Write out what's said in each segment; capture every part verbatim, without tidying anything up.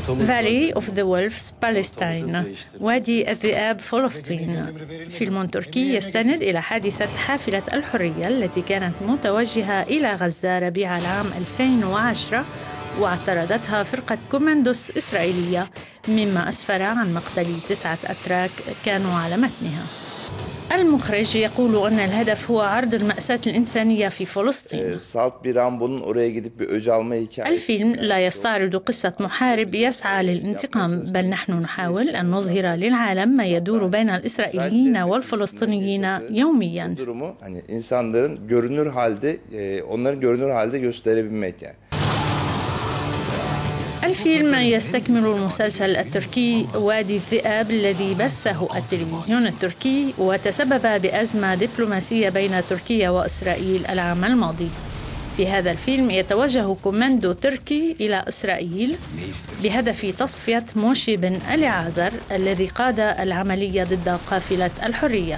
Valley of the Wolves Palestine، وادي الذئاب فلسطين. فيلم تركي يستند إلى حادثة حافلة الحرية التي كانت متوجهة إلى غزة ربيع العام ألفين وعشرة، واعترضتها فرقة كوماندوس إسرائيلية، مما أسفر عن مقتل تسعة أتراك كانوا على متنها. المخرج يقول أن الهدف هو عرض المأساة الإنسانية في فلسطين. الفيلم لا يستعرض قصة محارب يسعى للانتقام، بل نحن نحاول أن نظهر للعالم ما يدور بين الإسرائيليين والفلسطينيين يوميا. الفيلم يستكمل المسلسل التركي وادي الذئاب الذي بثه التلفزيون التركي وتسبب بأزمة دبلوماسية بين تركيا وإسرائيل العام الماضي. في هذا الفيلم يتوجه كوماندو تركي إلى إسرائيل بهدف تصفية موشي بن إليعزر الذي قاد العملية ضد قافلة الحرية.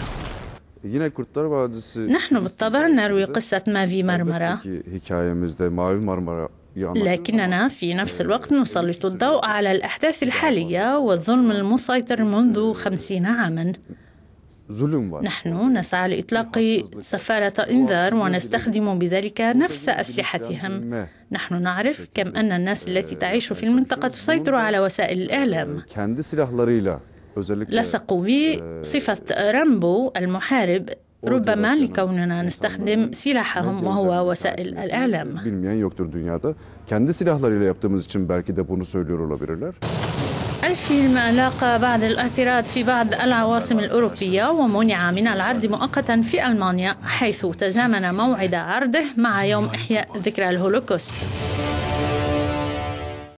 نحن بالطبع نروي قصة مافي مرمرة، لكننا في نفس الوقت نسلط الضوء على الأحداث الحالية والظلم المسيطر منذ خمسين عاماً. نحن نسعى لإطلاق سفارة إنذار ونستخدم بذلك نفس أسلحتهم. نحن نعرف كم أن الناس التي تعيش في المنطقة تسيطر على وسائل الإعلام. لصقوا بي صفة رامبو المحارب، ربما لكوننا نستخدم سلاحهم وهو وسائل الإعلام. الفيلم لاقى بعض الاعتراض في بعض العواصم الأوروبية ومنع من العرض مؤقتا في ألمانيا، حيث تزامن موعد عرضه مع يوم إحياء ذكرى الهولوكوست.